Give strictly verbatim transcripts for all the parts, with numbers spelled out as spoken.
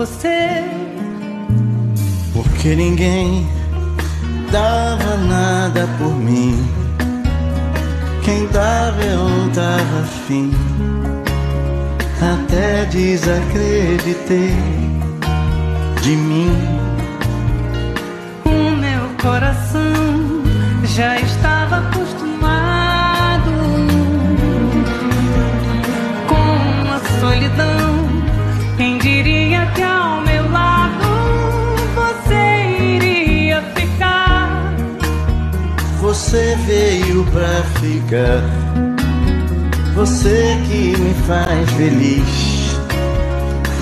você, porque ninguém dava nada por mim. Quem dava eu tava afim, até desacreditei de mim. O meu coração já estava acostumado com a solidão. Quem diria que ao meu lado você iria ficar? Você veio pra ficar, você que me faz feliz,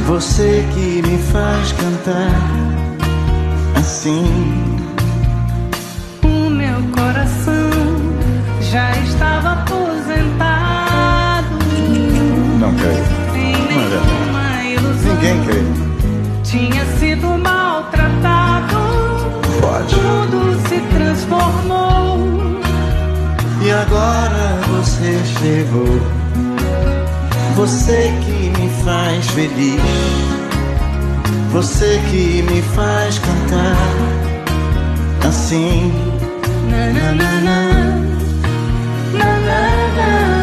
você que me faz cantar assim. O meu coração já estava aposentado. Não creio. Ninguém crê. Tinha sido maltratado. Pode. Tudo se transformou. E agora você chegou, você que me faz feliz, você que me faz cantar assim. Na, na, na, na. Na, na, na.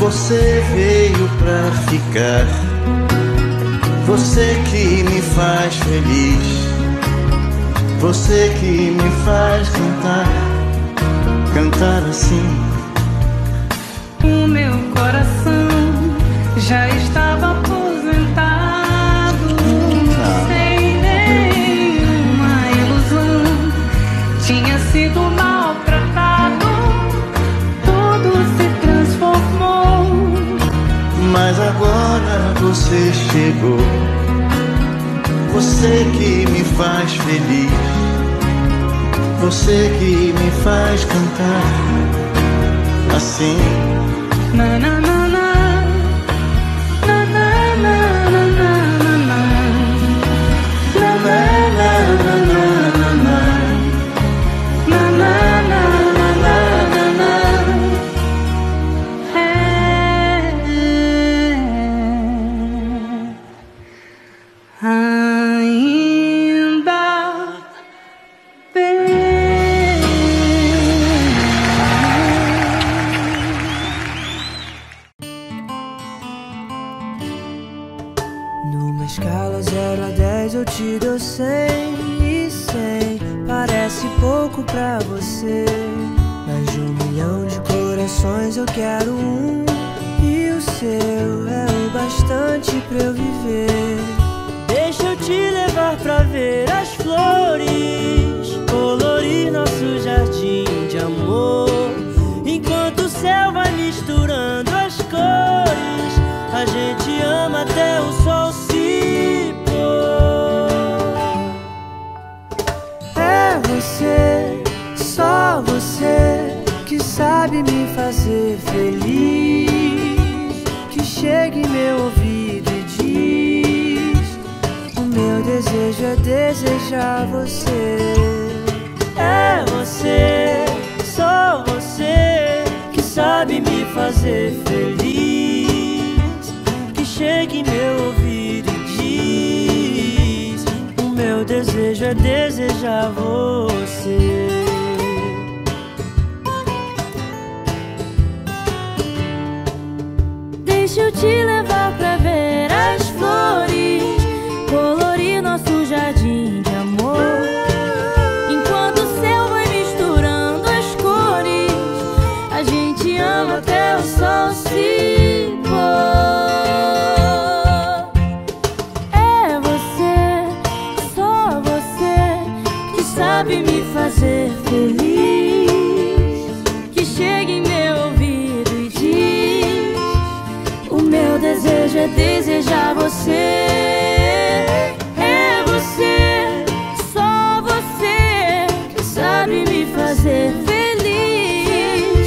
Você veio pra ficar, você que me faz feliz, você que me faz cantar, cantar assim. O meu coração já estava aposentado, ah. sem nenhuma ilusão, tinha sido maltratado, tudo se transformou. Mas agora você chegou, você que me faz feliz, você que me faz cantar assim. Na, na, na. É desejo é desejar você, é você, só você que sabe me fazer feliz,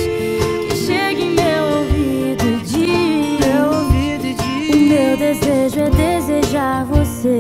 que chega em meu ouvido e diz, meu ouvido e diz, o meu desejo é desejar você.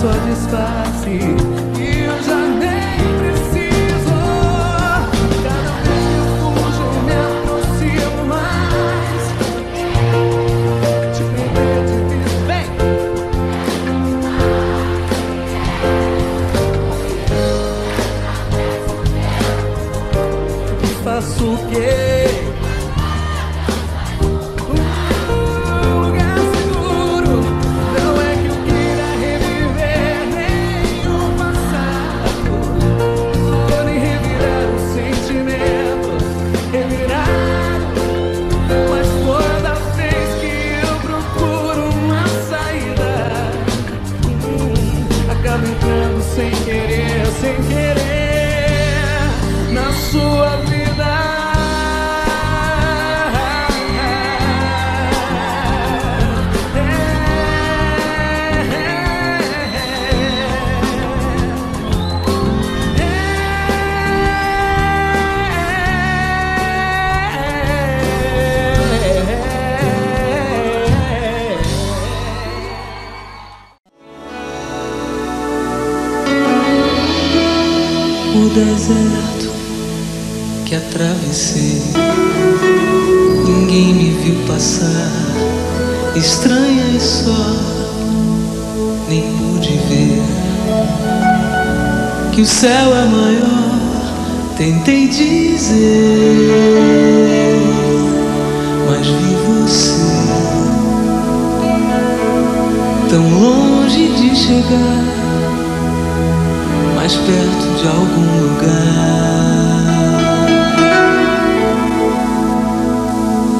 Sua vida. deserto que atravessei, ninguém me viu passar, estranha e só, nem pude ver que o céu é maior, tentei dizer, mas vi você tão longe de chegar, mais perto de algum lugar.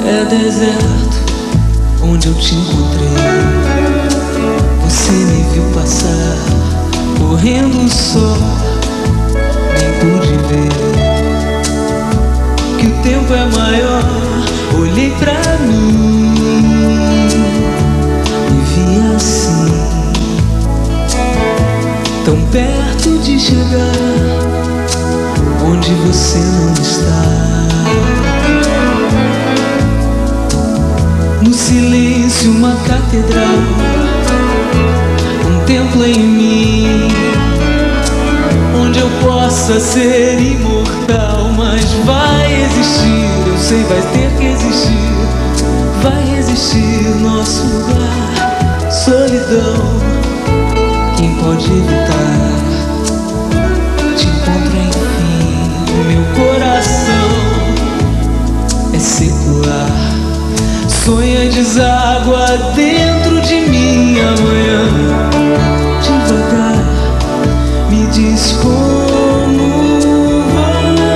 É deserto onde eu te encontrei, você me viu passar, correndo só, nem pude ver que o tempo é maior, olhei pra mim e vi assim, tão perto de chegar, onde você não está. No silêncio uma catedral, um templo em mim, onde eu possa ser imortal, mas vai existir, eu sei, vai ter que existir, vai existir nosso lugar, solidão. Quem pode evitar? Te encontro enfim. O meu coração é secular, sonha e deságua dentro de mim. Amanhã, devagar, me diz como voltar.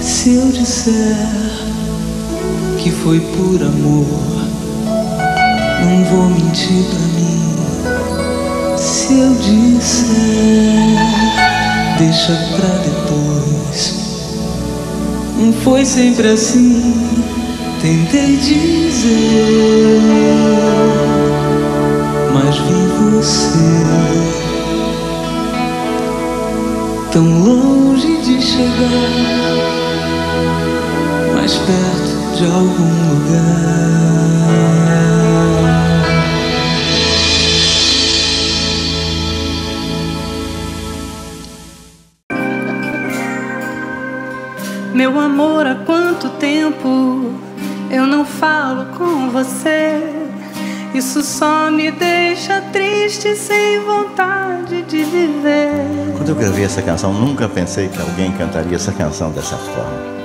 Se eu disser que foi por amor, não vou mentir pra mim. Se eu disser, deixa pra depois, não foi sempre assim, tentei dizer, mas vi você tão longe de chegar, mais perto de algum lugar. Meu amor, há quanto tempo eu não falo com você? Isso só me deixa triste, sem vontade de viver. Quando eu gravei essa canção, nunca pensei que alguém cantaria essa canção dessa forma.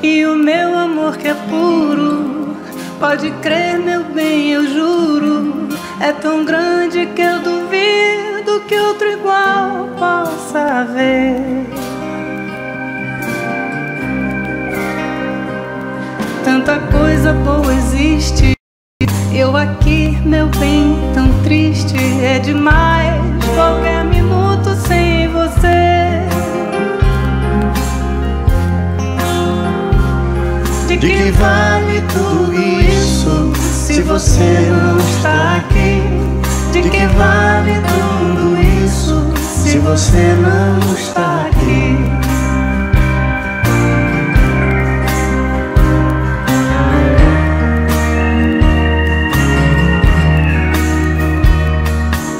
E o meu amor que é puro, pode crer, meu bem, eu juro, é tão grande que eu duvido que outro igual possa haver. Tanta coisa boa existe, eu aqui, meu bem, tão triste. É demais qualquer minuto sem você. De que vale tudo isso se você não está aqui? De que vale tudo isso se você não está aqui?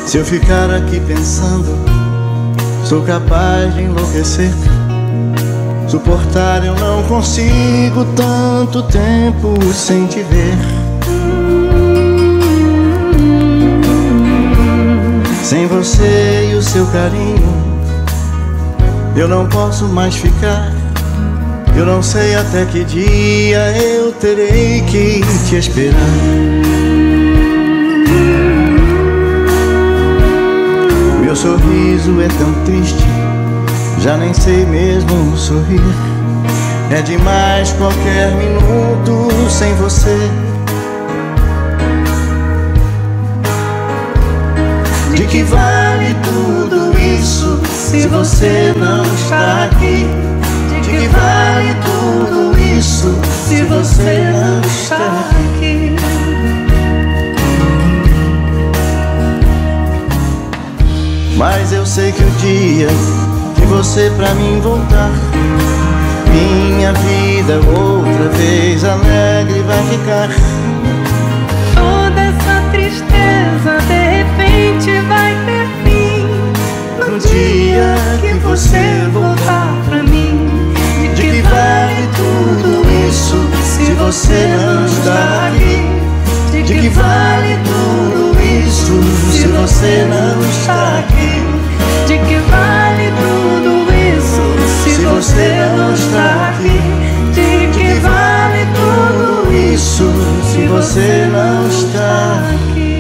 Se eu ficar aqui pensando, sou capaz de enlouquecer. Suportar eu não consigo tanto tempo sem te ver. Sem você e o seu carinho, eu não posso mais ficar. Eu não sei até que dia eu terei que te esperar. Meu sorriso é tão triste, já nem sei mesmo sorrir. É demais qualquer minuto sem você. De que vale tudo isso se você não está aqui? De que vale tudo isso se você não está aqui? Mas eu sei que o dia que você pra mim voltar, minha vida outra vez alegre vai ficar. Toda essa tristeza de repente vai ter fim no dia que você voltar pra mim. De que vale tudo isso se você não está aqui? De que vale tudo isso se você não está aqui? De que vale tudo isso se você não está aqui? De que vale tudo isso se você não está aqui?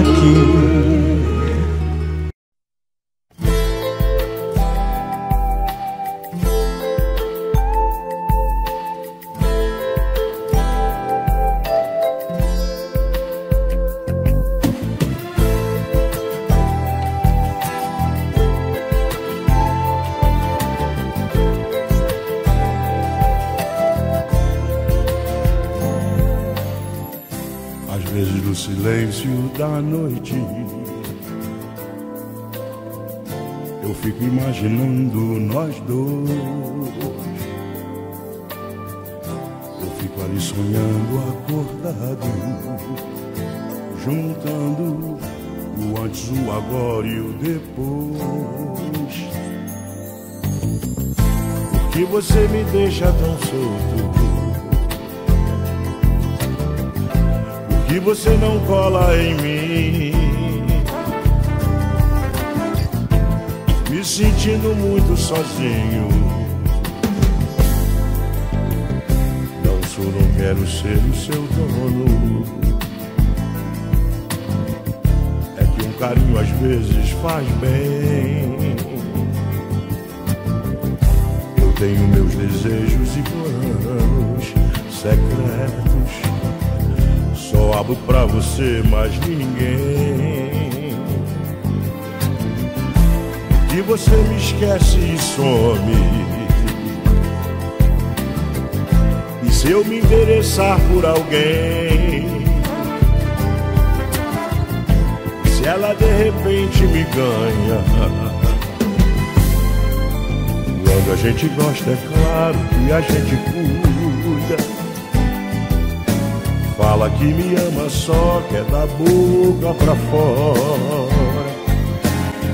Aqui. Silêncio da noite, eu fico imaginando nós dois. Eu fico ali sonhando acordado, juntando o antes, o agora e o depois. Por que você me deixa tão solto? E você não cola em mim, me sentindo muito sozinho. Não sou, não quero ser o seu dono. É que um carinho às vezes faz bem. Eu tenho meus desejos e planos secretos. Só abro pra você, mas ninguém. Que você me esquece e some. E se eu me interessar por alguém, se ela de repente me ganha, quando a gente gosta, é claro que a gente cuida. Fala que me ama, só que é da boca pra fora.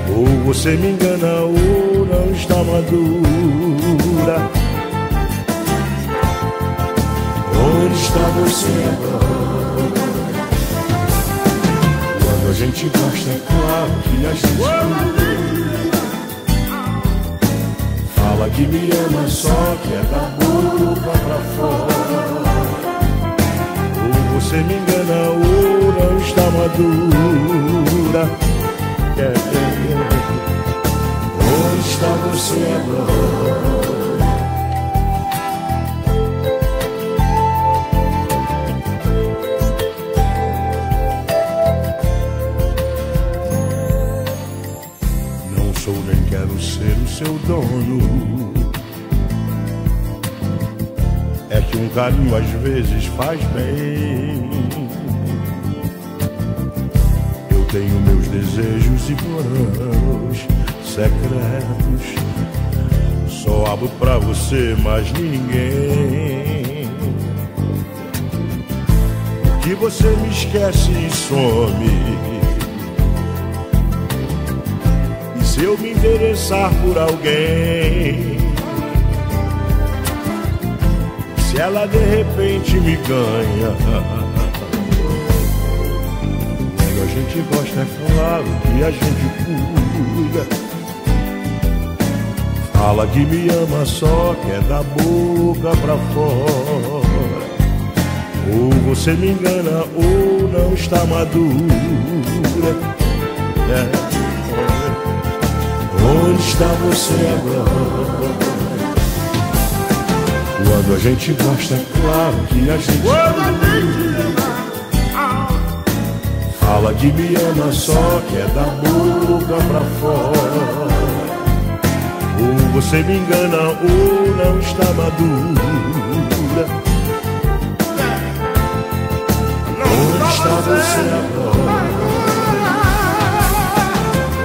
Ou você me engana ou não está madura. Onde está você agora? Quando a gente gosta, é claro que a gente fala que me ama, só que é da boca pra fora. Você me engana ou não está madura. É, é, é. Onde está você agora? Não sou nem quero ser o seu dono. É que um carinho às vezes faz bem. Eu tenho meus desejos e planos secretos. Só abro pra você, mas ninguém. Que você me esquece e some. E se eu me interessar por alguém, ela de repente me ganha. Quando a gente gosta, é claro que a gente cuida. Fala que me ama, só que é da boca pra fora. Ou você me engana ou não está madura. É. Onde está você agora? Quando a gente gosta, é claro que a gente fala que me ama, só que é da boca pra fora. Ou você me engana ou não está madura. Onde está você agora?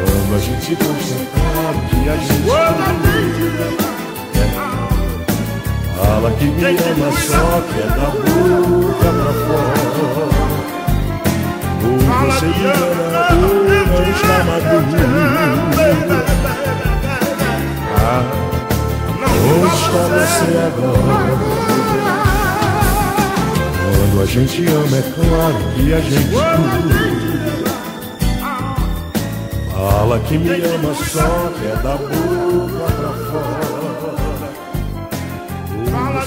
Quando a gente Fala que me ama, só que é da boca pra fora. Ou você me ama, ou não está maduro. Ah, ou está você agora? Quando a gente ama, é claro que a gente tudo. Fala que me ama, só que é da boca pra fora. Ou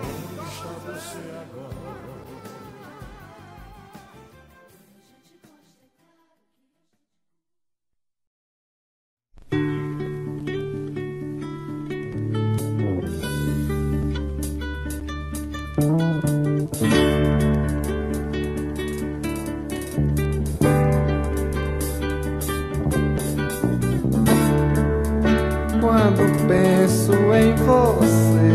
Onde está você agora? Quando penso em você,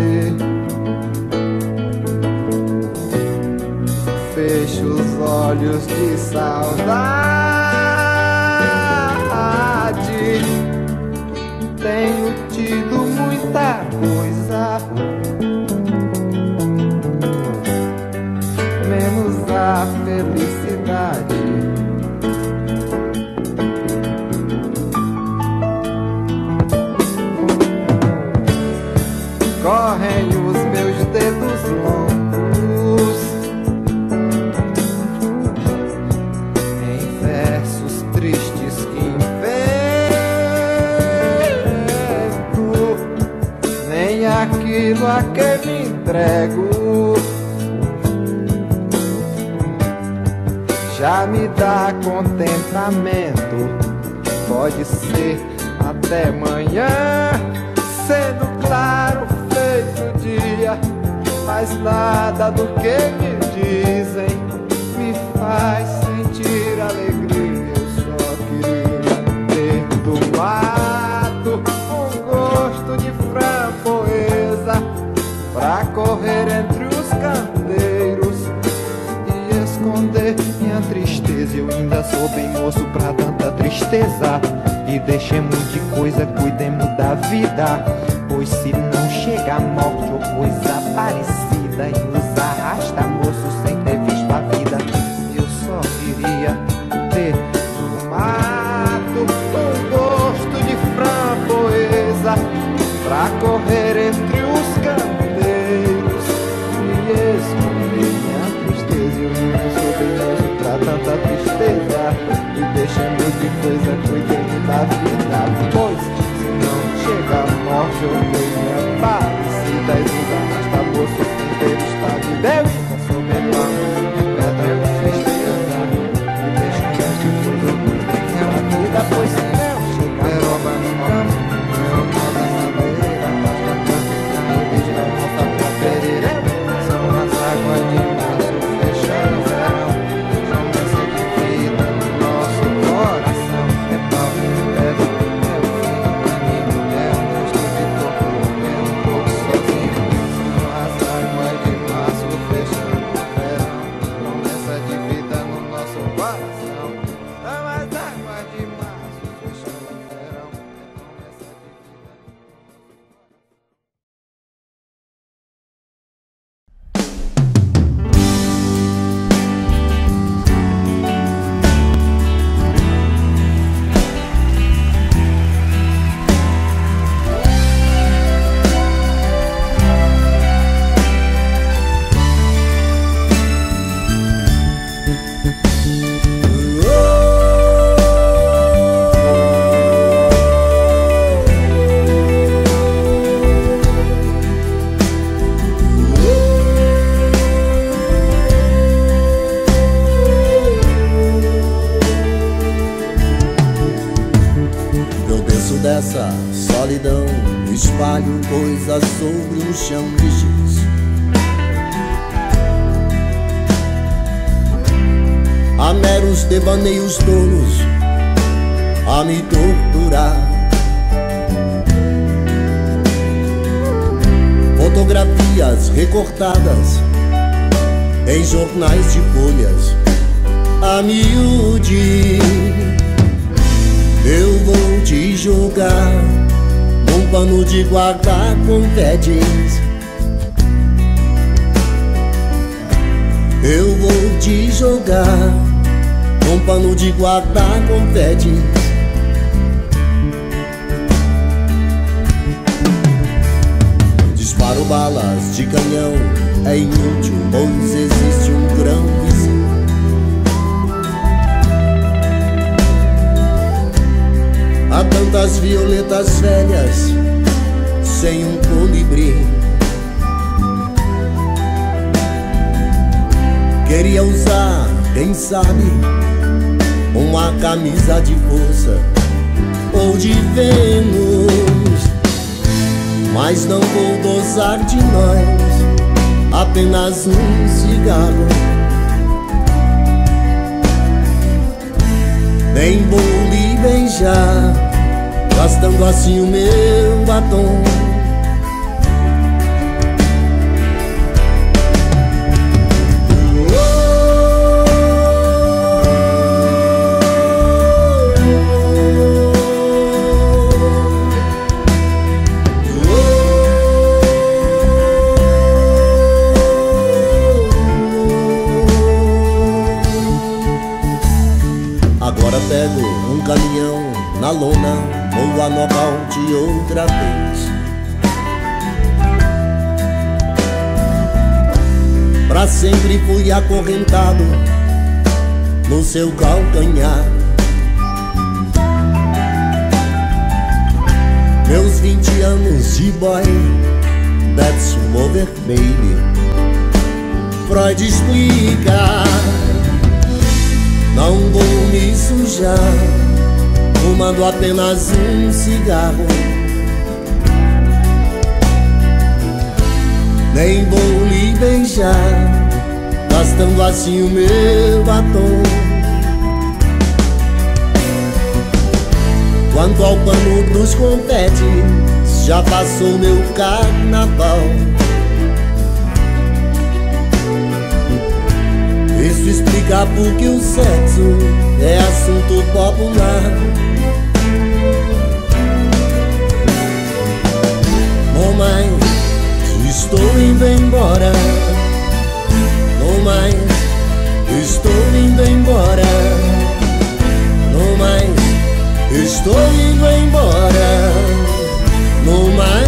fecho os olhos de saudade. Tenho tido muita coisa, menos a felicidade. Correm os meus dedos longos em versos tristes que invento, nem aquilo a que me entrego já me dá contentamento. Pode ser até manhã, sendo claro feito dia, mas nada do que me dizem me faz sentir alegria. Eu só queria ter do mato um gosto de framboesa pra correr entre os canteiros e esconder minha tristeza. Eu ainda sou bem moço pra tanta tristeza, e deixemos de coisa, cuidemos da vida, pois se não chega a morte ou coisa parecida e nos arrasta, moço, sem ter visto a vida. Eu só queria ter do mato um gosto de framboesa pra correr entre os canteiros e esconder minha tristeza. Eu não sou bem pra tanta tristeza, e deixando de coisa cuidando da vida, pois chega a morte, eu tenho a parecida e nos arrasta, moço, sem ter estado de Deus. Eu sou melhor, eu tenho tristeza, e deixo que as coisas mudem a vida, pois se não chega a morte, eu tenho tristeza, e deixo que as coisas mudem a vida, são as águas de março fechando o verão, são essa que vida no nosso coração. É pau, é pau. Devaneios tolos a me torturar, fotografias recortadas em jornais de folhas a miúde. Eu jogar, um pano de guardar com pedins. Eu vou te jogar, um pano de guardar com pedins. Disparo balas de canhão, é inútil, pois existe um grão vizinho. Há tantas violetas velhas sem um colibri. Queria usar, quem sabe, uma camisa de força ou de Vênus, mas não vou gozar de nós, apenas um cigarro. Nem vou lhe beijar, gastando assim o meu batom. Agora pego um caminhão na lona, vou a nocaute de outra vez. Pra sempre fui acorrentado no seu calcanhar. Meus vinte anos de boy, that's over baby, Freud explica. Não vou me sujar, fumando apenas um cigarro. Nem vou lhe beijar, gastando assim o meu batom. Quanto ao pano dos confetes, já passou meu carnaval. Isso explica porque o sexo é assunto popular. Não mais estou indo embora, não mais estou indo embora, não mais estou indo embora, não mais.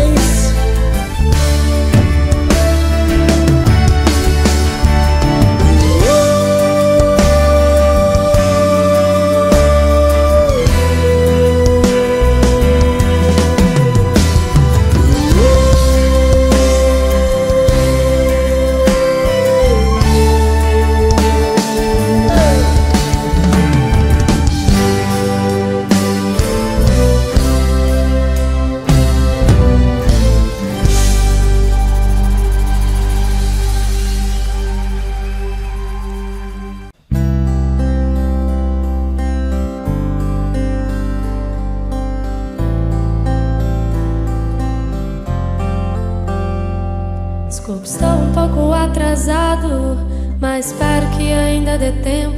Mas espero que ainda dê tempo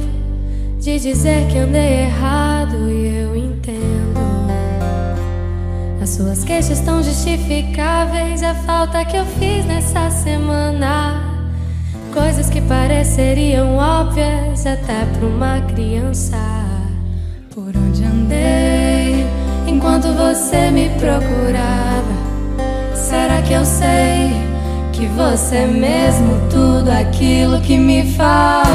de dizer que andei errado e eu entendo. As suas queixas tão justificáveis, a falta que eu fiz nessa semana. Coisas que pareceriam óbvias até pra uma criança. Por onde andei enquanto você me procurava? Será que eu sei que você é mesmo tudo aquilo que me faltava?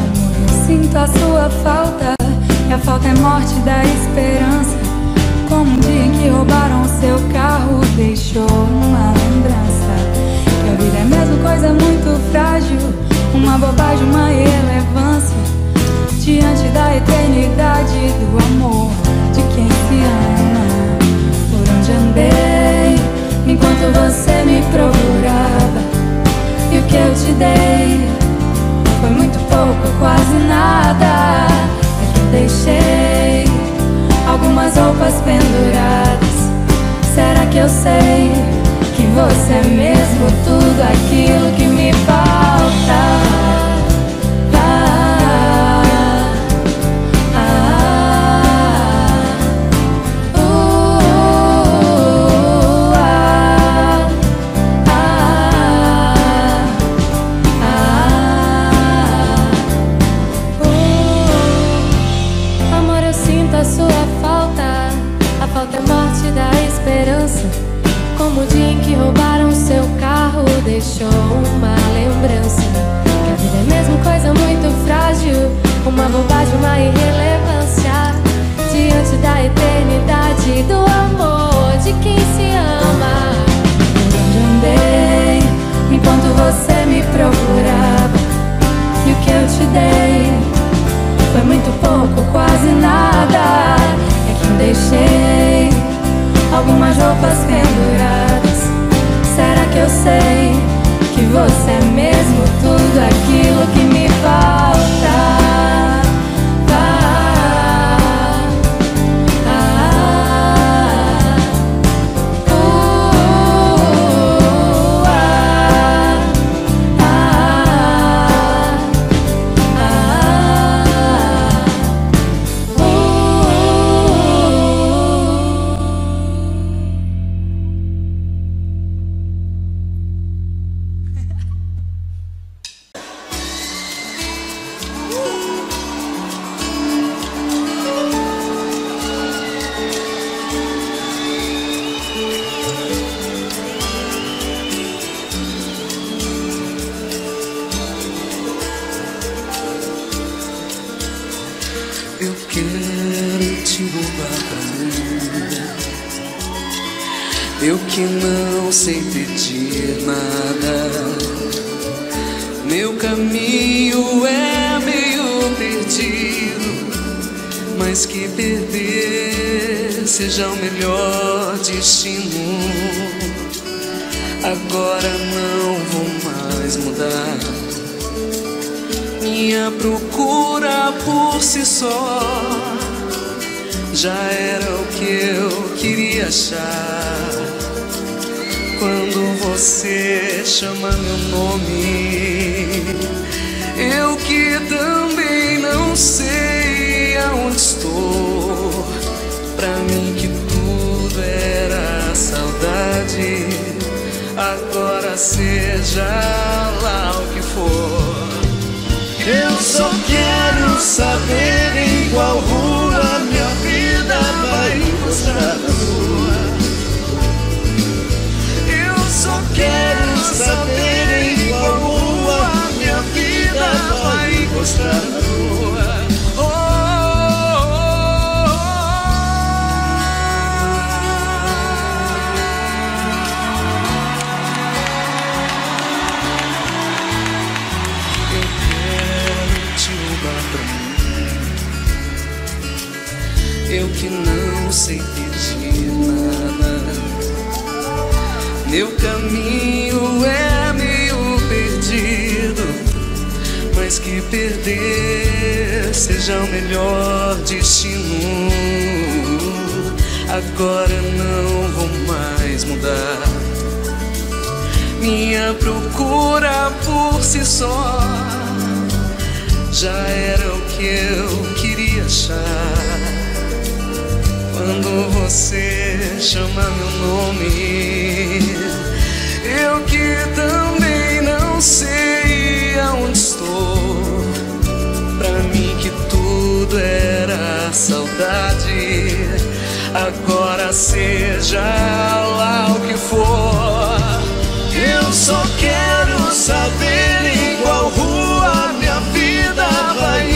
Amor, eu sinto a sua falta, e a falta é morte da esperança. Como um dia em que roubaram seu carro, deixou uma lembrança. Que a vida é mesmo coisa muito frágil, uma bobagem, uma irrelevância diante da eternidade do amor de quem se ama. Por onde andei enquanto você me procurava? E o que eu te dei foi muito pouco, quase nada. É que deixei algumas roupas penduradas. Será que eu sei que deixou uma lembrança. Que a vida é mesmo coisa muito frágil, uma bobagem, uma irrelevância diante da eternidade do amor de quem se ama. Por onde andei enquanto você me procurava, e o que eu te dei foi muito pouco, quase nada. É que eu deixei algumas roupas penduradas. Será que eu sei que você é mesmo tudo aquilo que me falta?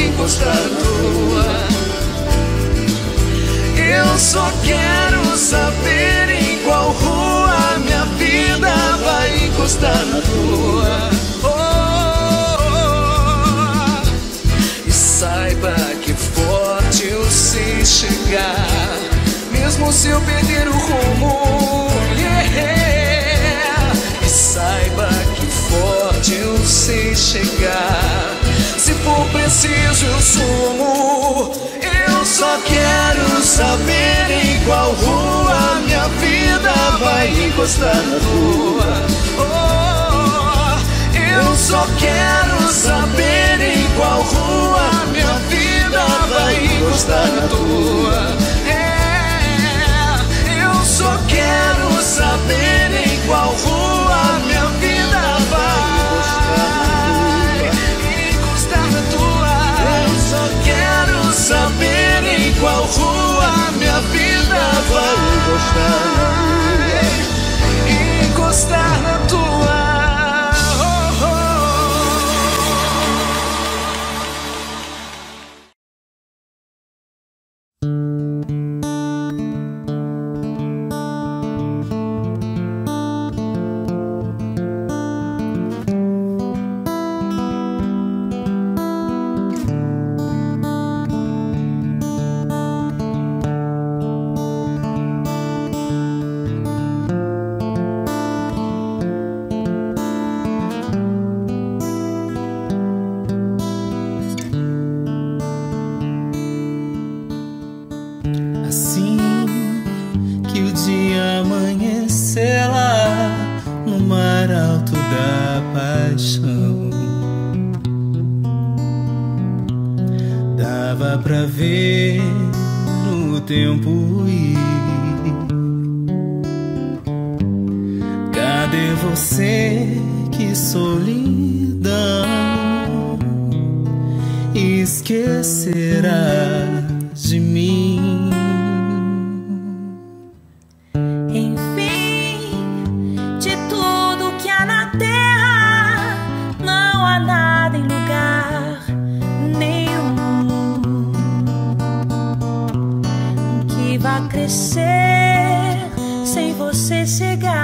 Encostar na tua da paixão. Dava pra ver o tempo ir. Cadê você? Que solidão. Esquecerá de mim. Crescer sem você chegar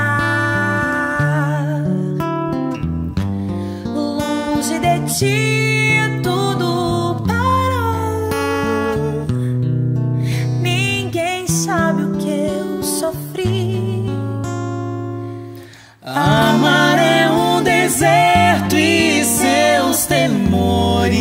longe de ti, tudo parou. Ninguém sabe o que eu sofri. Amar é um deserto e seus temores.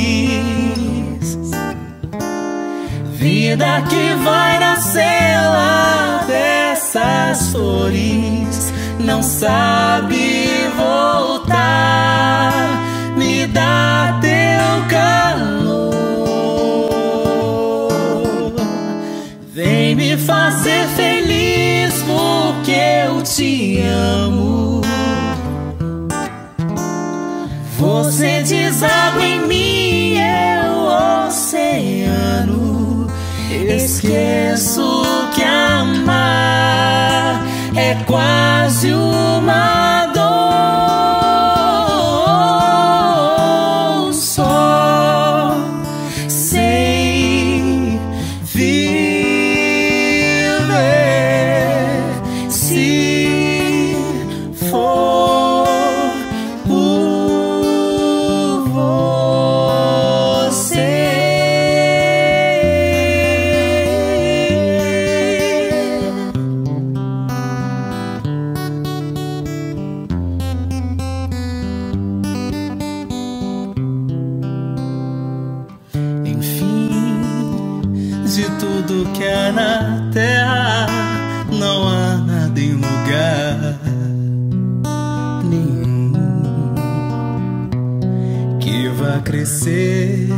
Vida que vai nascer lá dessas flores não sabe voltar. Me dá teu calor, vem me fazer feliz porque eu te amo. Você deságua em mim, eu oceano. Esqueço que amar é quase uma dor. Só sei viver se for por você. De tudo que há na terra, não há nada em lugar nenhum que vá crescer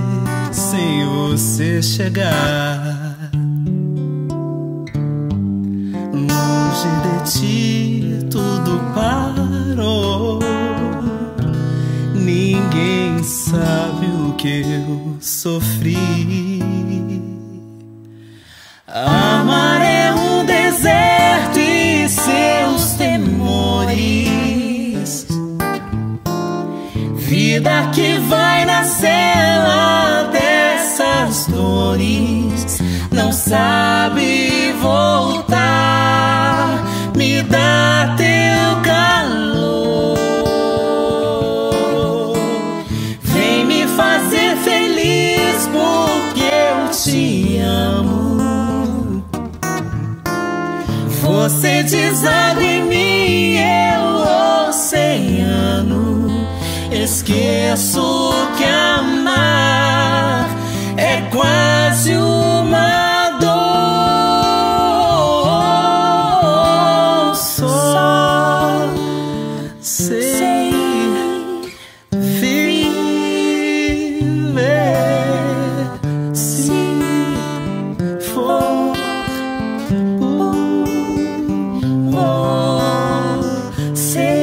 sem você chegar longe de ti. Tudo parou. Ninguém sabe o que eu sofri. Amar é um deserto e seus temores. Vida que vai nascer lá dessas dores não sabe voltar. Me dá teu calor, vem me fazer feliz porque eu te amo. Você deságua em mim, eu oceano. Esqueço que amar é quase uma dor. Só sei viver se for say.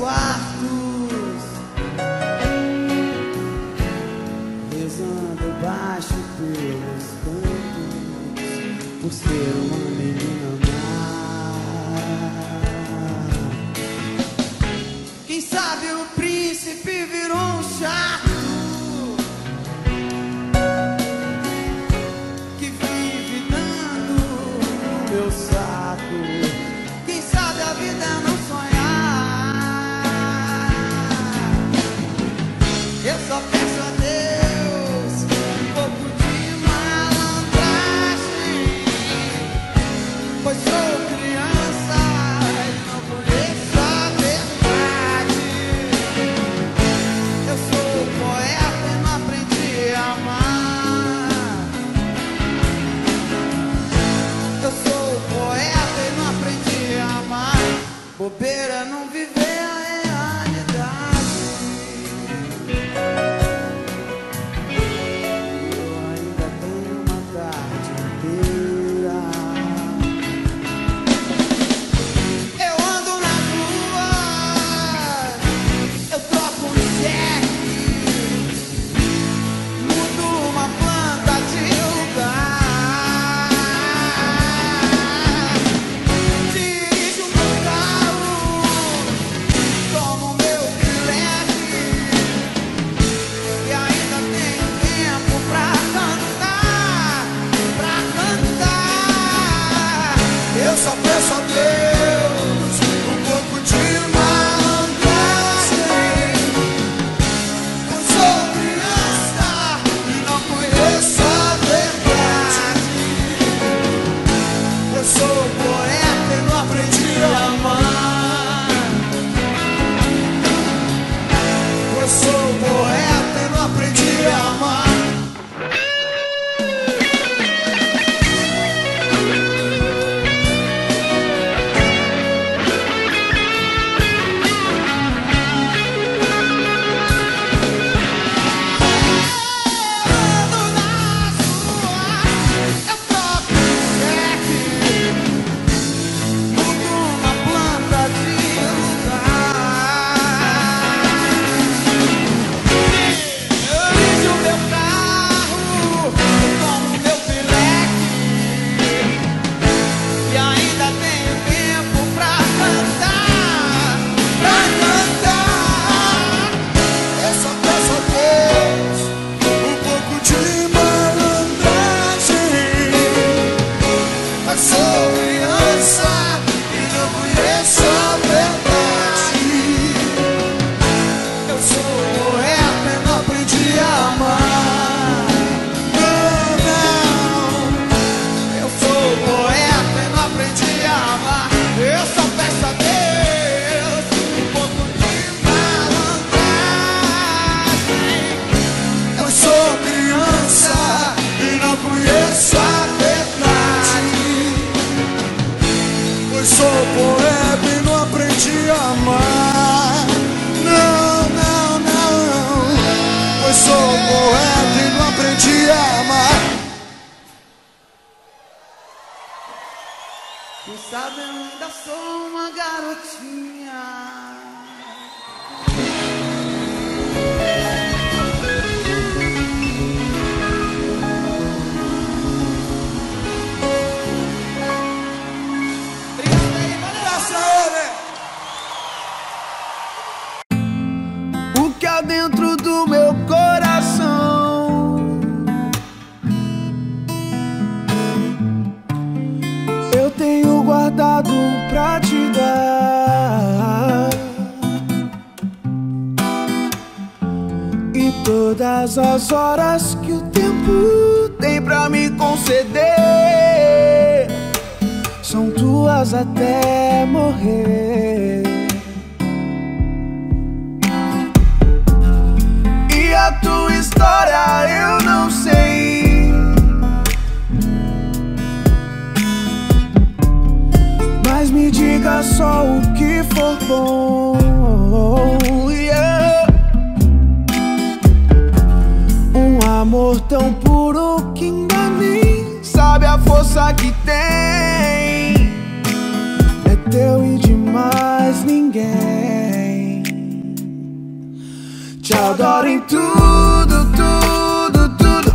What? As horas que o tempo tem pra me conceder são tuas até morrer. E a tua história eu não sei, mas me diga só o que for bom. Amor tão puro que ainda nem sabe a força que tem, é teu e de mais ninguém. Te adoro em tudo, tudo, tudo.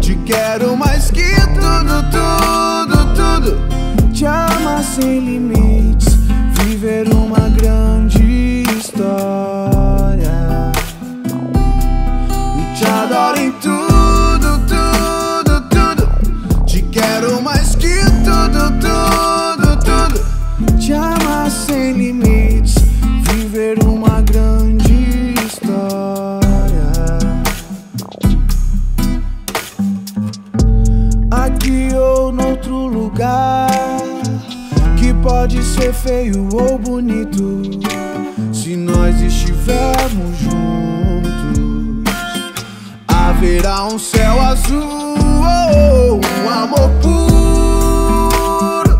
Te quero mais que tudo, tudo, tudo. Te amar sem limites, viver uma grande história. Te adoro em tudo, tudo, tudo. Te quero mais que tudo, tudo, tudo. Te amar sem limites, viver uma grande história. Aqui ou noutro lugar, que pode ser feio ou bonito, se nós estivermos juntos, haverá um céu azul, oh, oh, um amor puro.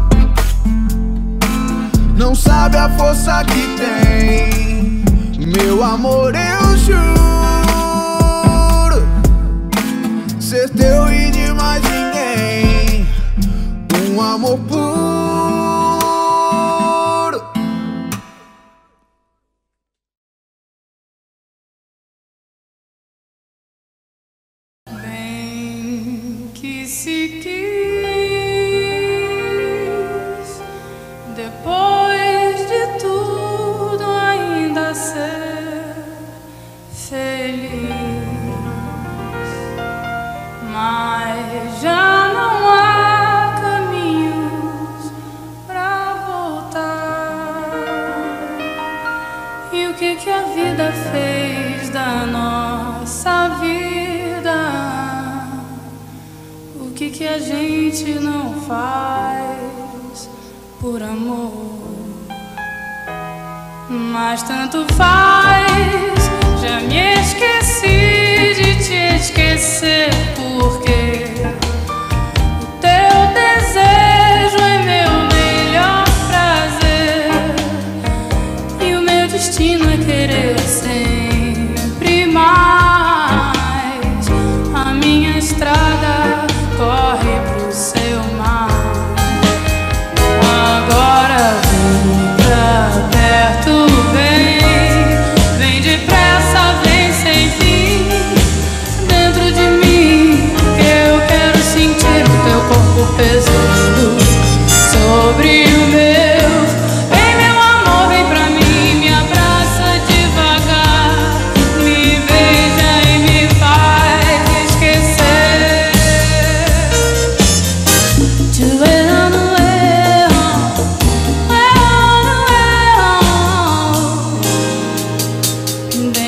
Não sabe a força que tem, meu amor, eu juro, ser teu e de mais ninguém. Um amor puro. Mas tanto faz, já me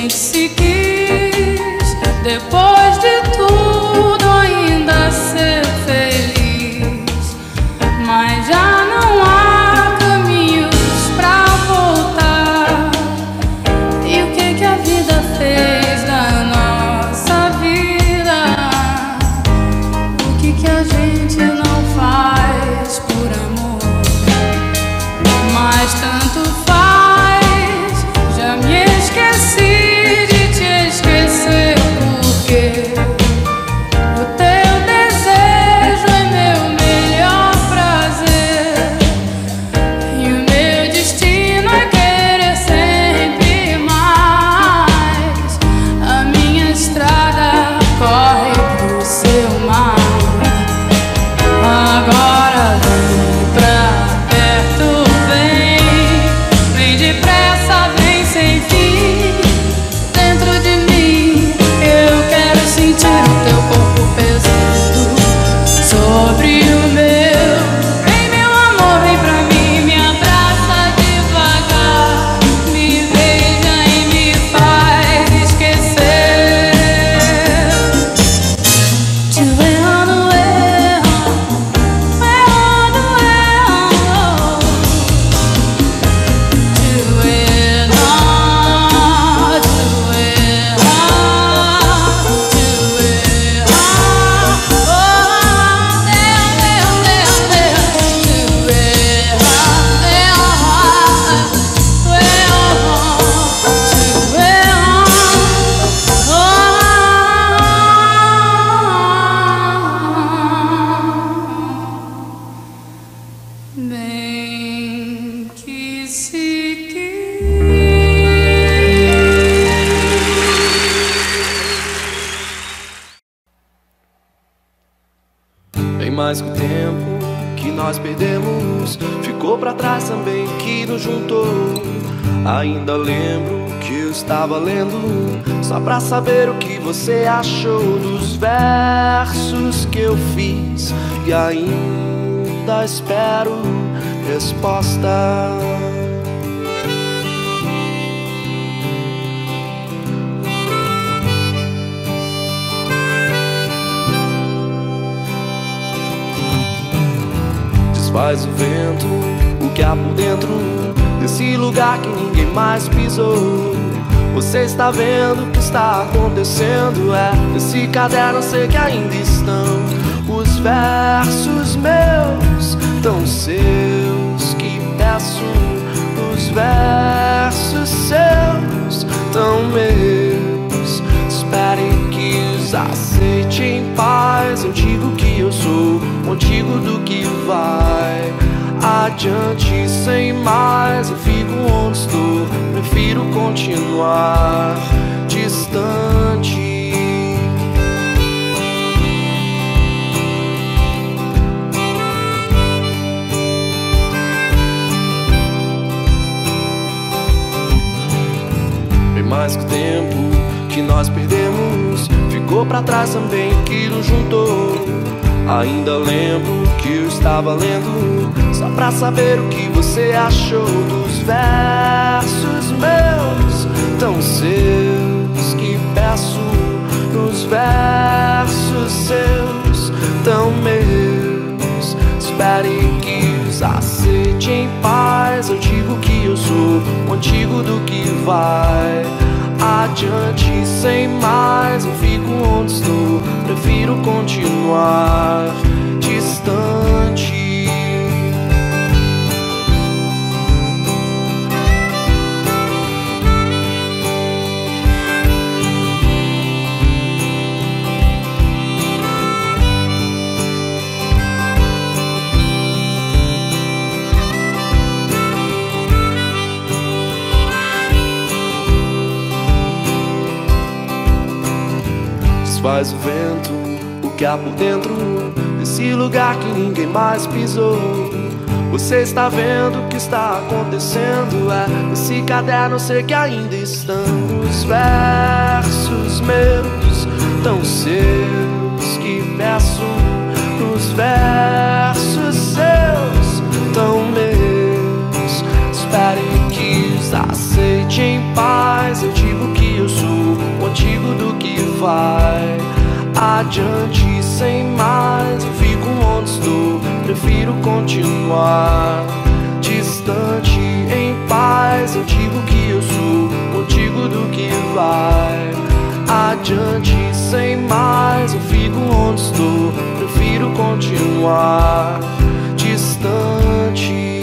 gente se quis, depois de tudo ainda ser feliz, mas já não há caminhos pra voltar. E o que que a vida fez da nossa vida? O que que a gente não faz por amor? Mas tanto faz. Bem que se quis. Bem mais que o tempo que nós perdemos, ficou pra trás também que nos juntou. Ainda lembro que eu estava lendo só pra saber o que você achou dos versos que eu fiz, e ainda espero resposta. Desfaz o vento, o que há por dentro desse lugar que ninguém mais pisou. Você está vendo o que está acontecendo, é nesse caderno sei que ainda estão os versos meus, tão seus que peço. Os versos seus, tão meus. Espere que os aceite em paz. Eu digo que eu sou contigo do que vai adiante sem mais. Eu fico onde estou, prefiro continuar distante. Mais que o tempo que nós perdemos, ficou pra trás também que nos juntou. Ainda lembro que eu estava lendo só pra saber o que você achou dos versos meus, tão seus que peço. Nos versos seus, tão meus. Espere que os aceite em paz. Eu digo que eu sou contigo do que vai adiante sem mais. Eu fico onde estou, prefiro continuar distante. Desfaz o vento, o que há por dentro desse lugar que ninguém mais pisou. Você está vendo o que está acontecendo, é nesse caderno sei que ainda estão os versos meus, tão seus que peço. Os versos seus, tão meus. Espere que os aceite em paz. Eu digo que eu sou vai adiante sem mais. Eu fico onde estou, prefiro continuar distante em paz. Eu digo que eu sou contigo do que vai adiante sem mais. Eu fico onde estou, prefiro continuar distante.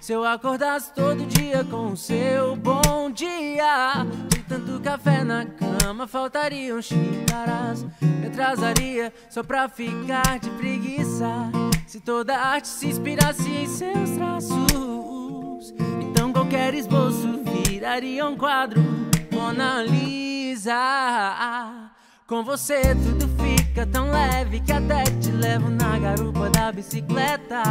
Se eu acordasse todo dia com o seu bom dia, de tanto café na cama faltariam xícaras. Me atrasaria só pra ficar de preguiça. Se toda arte se inspirasse em seus traços, então qualquer esboço viraria um quadro Mona Lisa. Com você tudo fica tão leve que até te levo na garupa da bicicleta.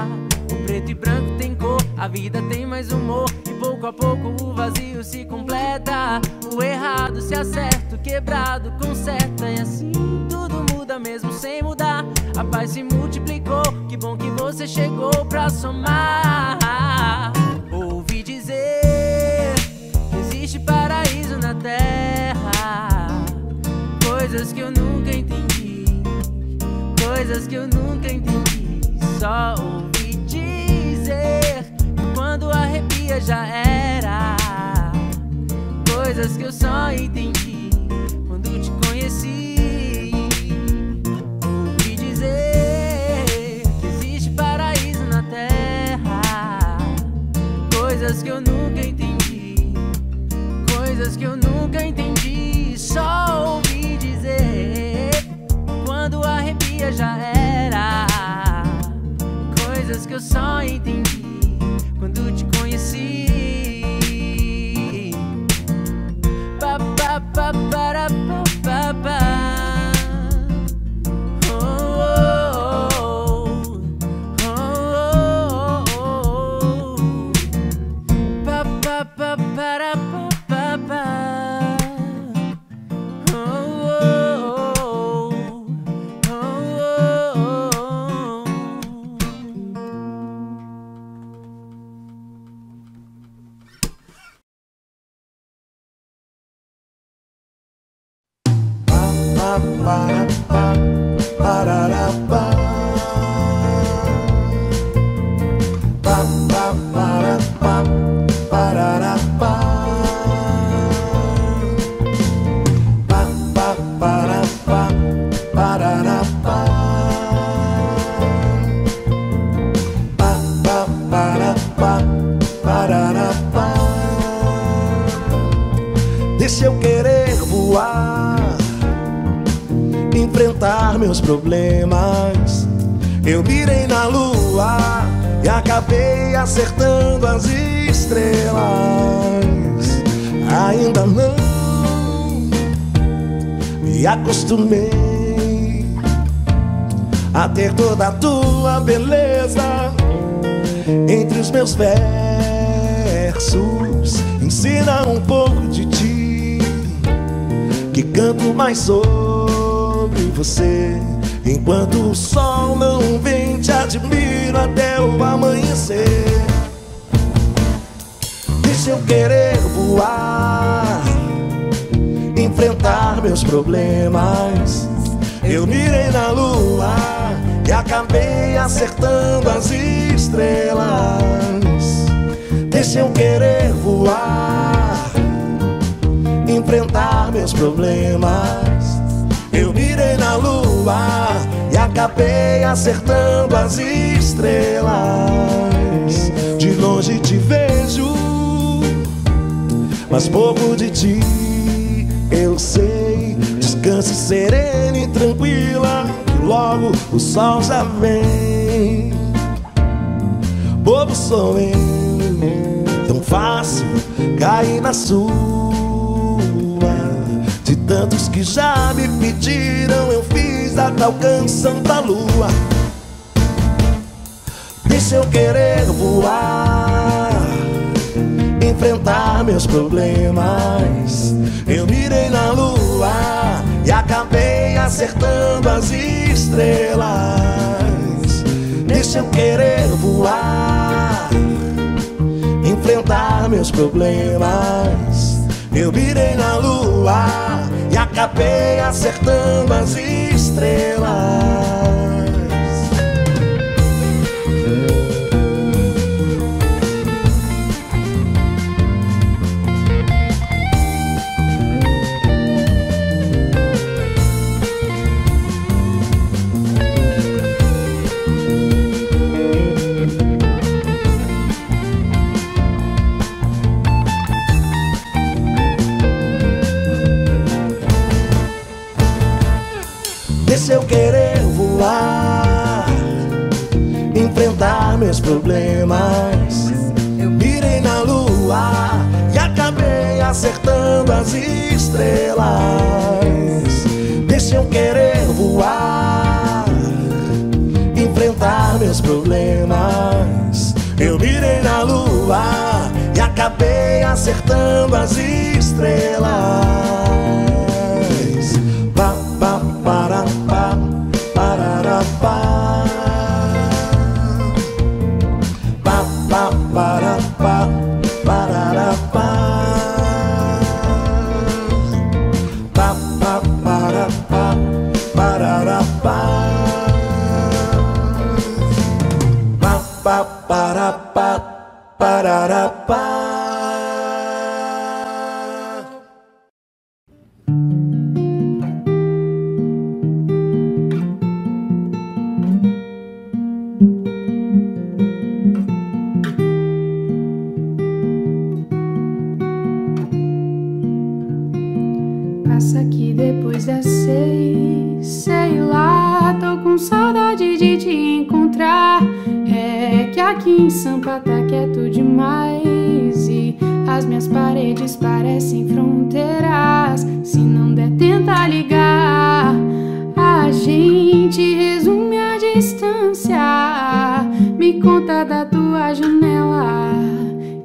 O preto e branco tem cor, a vida tem mais humor, e pouco a pouco o vazio se completa. O errado se acerta, o quebrado conserta, e assim tudo muda mesmo sem mudar. A paz se multiplicou, que bom que você chegou pra somar. Ouvi dizer que existe paraíso na terra, coisas que eu nunca entendi, coisas que eu nunca entendi. Só ouvi que quando arrepia já era, coisas que eu só entendi quando te conheci. Ouvi dizer que existe paraíso na terra, coisas que eu nunca entendi, coisas que eu nunca entendi. Só ouvi dizer que quando arrepia já era, coisas que eu só entendi quando te conheci. Pa pa pa para pa pa pa. Oh oh oh oh. Pa pa pa para pa pa pa. Deixa eu querer voar, enfrentar meus problemas. Eu mirei na lua e acabei acertando as estrelas. Ainda não me acostumei a ter toda a tua beleza entre os meus versos. Ensina um pouco de ti, que canto mais sobre você. Enquanto o sol não vem, te admiro até o amanhecer. Deixa eu querer voar, enfrentar meus problemas. Eu mirei na lua e acabei acertando as estrelas. Deixa eu querer voar, enfrentar meus problemas. voar e acabei acertando as estrelas. De longe te vejo, mas pouco de ti eu sei. Descanse serena e tranquila, que logo o sol já vem. Bobo sou eu, tão fácil cair na sua. De tantos que já me pediram, eu fiz a tal canção da lua. Deixa eu querer voar, enfrentar meus problemas. Eu mirei na lua e acabei acertando as estrelas. Deixa eu querer voar, enfrentar meus problemas. Eu virei na lua e acabei acertando as estrelas. Deixa eu querer voar, enfrentar meus problemas. Eu mirei na lua e acabei acertando as estrelas. Deixa eu querer voar, enfrentar meus problemas. Eu mirei na lua e acabei acertando as estrelas. Passa aqui depois das seis, sei lá, tô com saudade de te encontrar. É que aqui em Sampa tá quieto demais e as minhas paredes parecem fronteiras. Se não der, tenta ligar, a gente resume a distância. Me conta da tua janela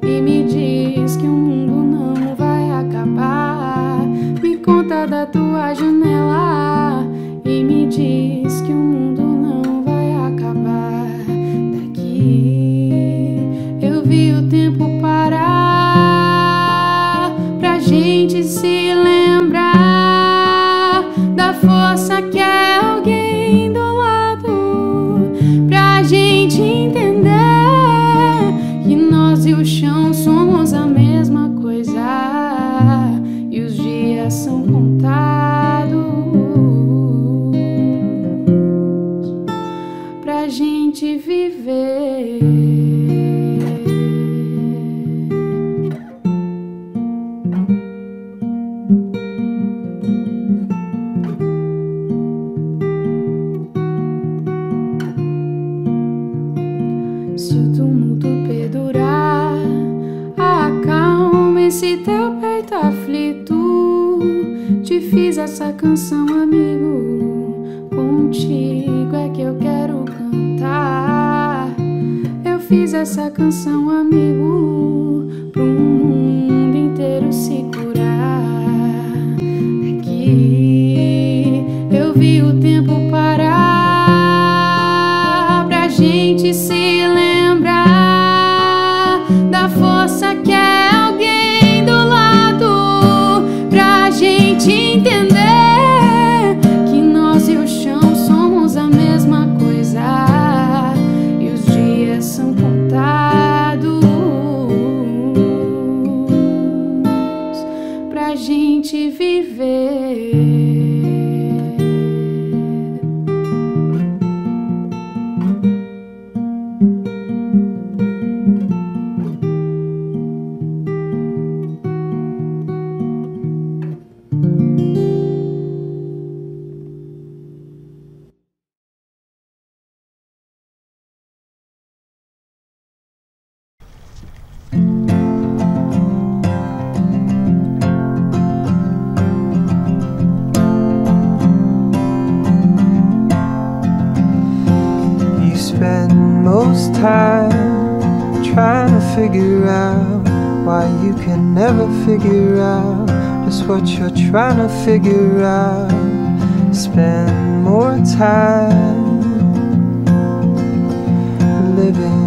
e me diz que o mundo não vai acabar. Me conta da tua janela e me diz que o mundo não vai acabar. Daqui eu vi o tempo parar pra gente se lembrar da força que é alguém do lado, pra gente entender que nós e o chão somos a mesma coisa. São contados pra gente viver. Se o tumulto perdurar, acalma esse teu peito aflito. Te fiz essa canção, amigo, contigo é que eu quero cantar. Eu fiz essa canção, amigo, pro mundo inteiro se curar. Aqui eu vi o tempo parar pra gente se lembrar da força que é alguém do lado, pra gente entender que nós e o chão somos a mesma coisa e os dias são contados pra gente viver. figure out why you can never figure out just what you're trying to figure out. Spend more time living.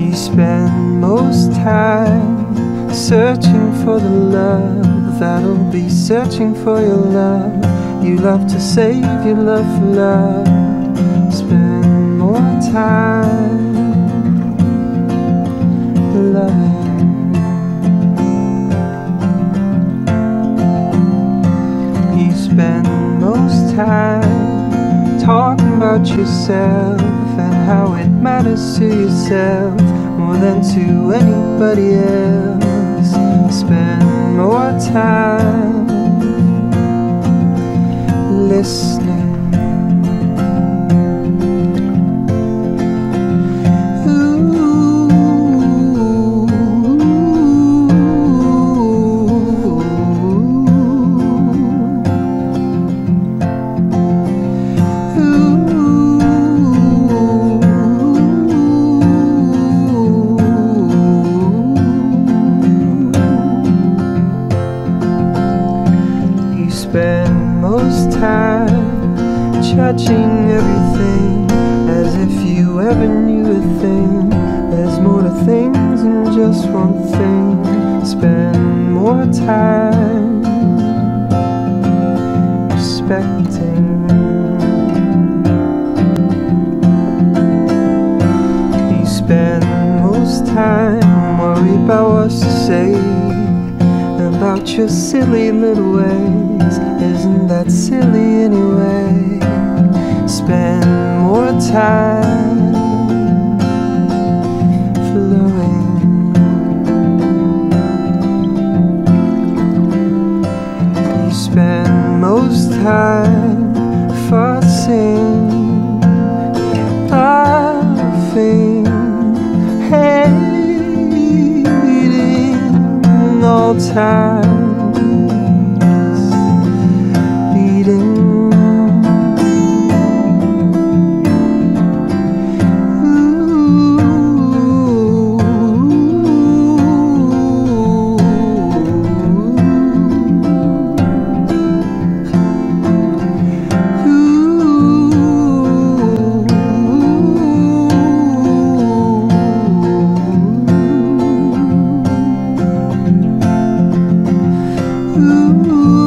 You spend most time searching for the love that'll be searching for your love. You love to save your love for love. Spend more time loving. Spend most time talking about yourself and how it matters to yourself more than to anybody else. Spend more time listening. Judging everything as if you ever knew a thing. There's more to things than just one thing. Spend more time respecting. You spend most time worried about what to say, about your silly little ways. Isn't that silly anyway? Spend more time flowing. You spend most time fussing, laughing, hating all time. Ooh.